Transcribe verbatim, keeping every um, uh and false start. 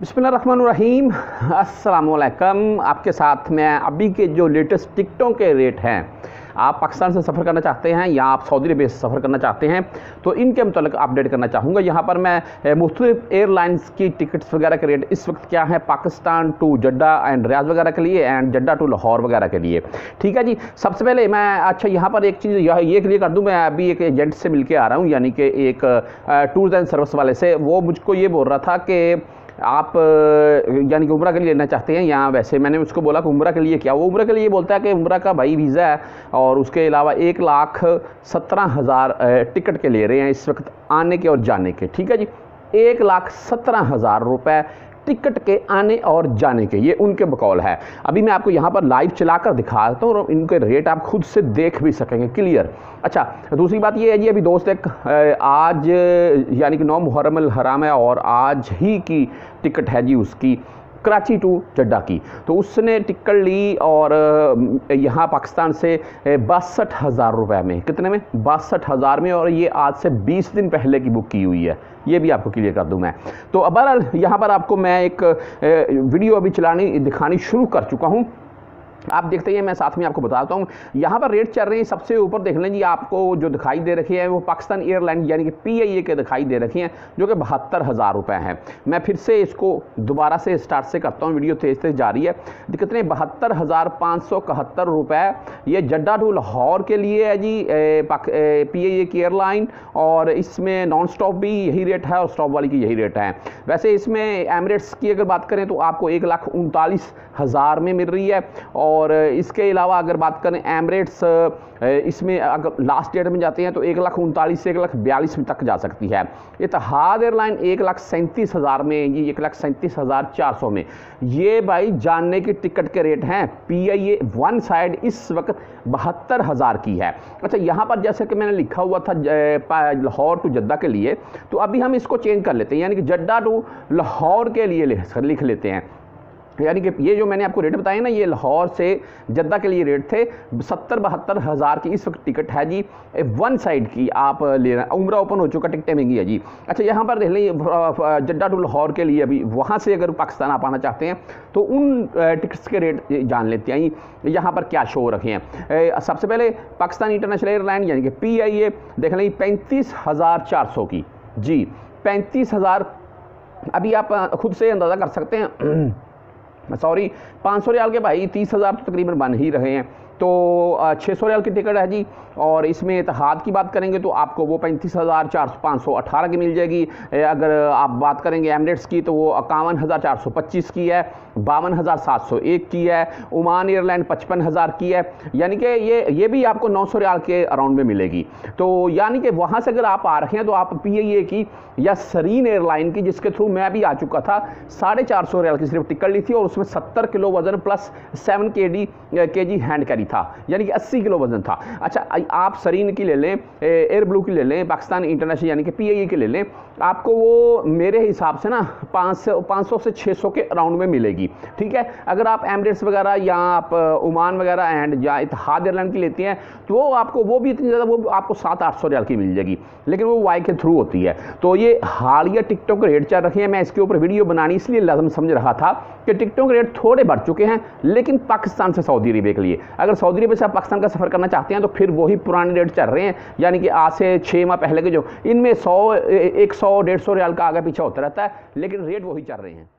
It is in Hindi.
बिस्मिल्लाहिर्रहमानिर्रहीम, अस्सलामुअलैकुम। आपके साथ में अभी के जो लेटेस्ट टिकटों के रेट हैं, आप पाकिस्तान से सफ़र करना चाहते हैं या आप सऊदी अरबिया से सफ़र करना चाहते हैं तो इनके मुतालिक अपडेट करना चाहूँगा। यहाँ पर मैं मुख्तलिफ एयरलाइंस की टिकट्स वगैरह के रेट इस वक्त क्या है, Pakistan to Jeddah and Riyadh वगैरह के लिए एंड जड्डा टू लाहौर वगैरह के लिए। ठीक है जी, सबसे पहले मैं अच्छा यहाँ पर एक चीज़ ये क्लियर कर दूँ, मैं अभी एक एजेंट से मिल के आ रहा हूँ, यानी कि एक टूर्स एंड सर्विस वाले से। वो मुझको ये बोल रहा था कि आप यानी कि उम्रा के लिए लेना चाहते हैं या वैसे, मैंने उसको बोला कि उम्रा के लिए क्या। वो उम्रा के लिए बोलता है कि उम्रा का भाई वीज़ा है और उसके अलावा एक लाख सत्रह हज़ार टिकट के ले रहे हैं इस वक्त आने के और जाने के। ठीक है जी, एक लाख सत्रह हज़ार रुपये टिकट के आने और जाने के, ये उनके बकौल है। अभी मैं आपको यहाँ पर लाइव चलाकर दिखा देता हूँ और इनके रेट आप खुद से देख भी सकेंगे क्लियर। अच्छा, दूसरी बात ये है जी, अभी दोस्त एक आज यानी कि नौ मुहर्रम अल हराम है और आज ही की टिकट है जी उसकी, कराची टू जड्डा की। तो उसने टिकट ली और यहाँ पाकिस्तान से बासठ हज़ार रुपये में, कितने में, बासठ हज़ार में, और ये आज से बीस दिन पहले की बुक की हुई है, ये भी आपको क्लियर कर दूं मैं। तो अब यहाँ पर आपको मैं एक वीडियो अभी चलानी दिखानी शुरू कर चुका हूँ, आप देखते हैं, मैं साथ में आपको बताता हूँ। यहाँ पर रेट चल रहे हैं, सबसे ऊपर देख लें जी, आपको जो दिखाई दे रखी है वो पाकिस्तान एयरलाइन यानी कि पी आई ए के दिखाई दे रखी हैं, जो कि बहत्तर हज़ार रुपये हैं। मैं फिर से इसको दोबारा से स्टार्ट से करता हूँ, वीडियो तेज तेज जारी है। कितने, बहत्तर हज़ार पाँच सौ इकहत्तर रुपये, ये जड्डा टू लाहौर के लिए है जी पी आई ए की एयरलाइन, और इसमें नॉन स्टॉप भी यही रेट है और स्टॉप वाली की यही रेट है। वैसे इसमें एमिरेट्स की अगर बात करें तो आपको एक लाख उनतालीस हज़ार में मिल रही है, और और इसके अलावा अगर बात करें एमिरेट्स, इसमें अगर लास्ट डेट में जाते हैं तो एक लाख उनतालीस से एक लाख बयालीस तक जा सकती है। इतिहाद एयरलाइन एक लाख सैंतीस हज़ार में, ये एक लाख सैंतीस हज़ार चार सौ में। ये भाई जानने की टिकट के रेट हैं। P I A one side इस वक्त बहत्तर हज़ार की है। अच्छा, यहाँ पर जैसे कि मैंने लिखा हुआ था लाहौर टू जद्दा के लिए, तो अभी हम इसको चेंज कर लेते हैं, यानी कि जड्डा टू लाहौर के लिए लिख लेते हैं। यानी कि ये जो मैंने आपको रेट बताए ना, ये लाहौर से जद्दा के लिए रेट थे, सत्तर बहत्तर हज़ार की इस वक्त टिकट है जी, वन साइड की आप ले रहे हैं। उम्रा ओपन हो चुका, टिकटें महंगी है जी। अच्छा, यहाँ पर देख लें जद्दा टू लाहौर के लिए, अभी वहाँ से अगर पाकिस्तान आप आना चाहते हैं तो उन टिकट्स के रेट जान लेते हैं, यहाँ पर क्या शो रखे हैं। सबसे पहले पाकिस्तान इंटरनेशनल एयरलाइन यानी कि पी आई ए देख लें, पैंतीस हज़ार चार सौ की जी, पैंतीस हज़ार। अभी आप खुद से अंदाज़ा कर सकते हैं, सॉरी पाँच सौ रियाल के भाई तीस हज़ार तो तकरीबन बन ही रहे हैं, तो छः सौ रियाल की टिकट है जी। और इसमें इतिहाद की बात करेंगे तो आपको वो पैंतीस हज़ार चार सौ पाँच सौ अठारह की मिल जाएगी। अगर आप बात करेंगे एमिरेट्स की तो वो इक्यावन हज़ार चार सौ पच्चीस की है, बावन हज़ार सात सौ एक की है, ओमान एयरलाइन पचपन हज़ार की है, यानी कि ये ये भी आपको नौ सौ रियाल के अराउंड में मिलेगी। तो यानी कि वहाँ से अगर आप आ रहे हैं तो आप पी आई ए की या सरीन एयरलाइन की, जिसके थ्रू मैं भी आ चुका था, साढ़े चार सौ रियाल की सिर्फ टिकट ली थी और उसमें सत्तर किलो वजन प्लस सेवन के डी के जी हैंड कैरी था, यानी कि अस्सी किलो वजन था। अच्छा, आप सरीन की ले लें, एयर ब्लू की ले लें, पाकिस्तान इंटरनेशनल यानी कि पी आई ए की ले लें, आपको वो मेरे हिसाब से ना पाँच सौ पाँच सौ से छः सौ के अराउंड में मिलेगी। ठीक है, अगर आप एमिरेट्स वगैरह या आप ओमान वगैरह एंड या इतिहाद एयरलाइन की लेती हैं तो वो आपको वो भी इतनी ज़्यादा, वो आपको सात आठ सौ रियाल की मिल जाएगी, लेकिन वो वाई के थ्रू होती है। तो ये हालिया टिकटों के रेट चल रखे हैं, मैं इसके ऊपर वीडियो बनानी इसलिए लाज़िम समझ रहा था कि टिकटों के रेट थोड़े बढ़ चुके हैं, लेकिन पाकिस्तान से सऊदी अरबिया के लिए, अगर सऊदी अरबिया से आप पाकिस्तान का सफ़र करना चाहते हैं तो फिर वही पुराने रेट चल रहे हैं, यानी कि आज से छः माह पहले के जो, इनमें सौ एक सौ डेढ़ सौ रियाल का आगे पीछे होता रहता है, लेकिन रेट वही चल रहे हैं।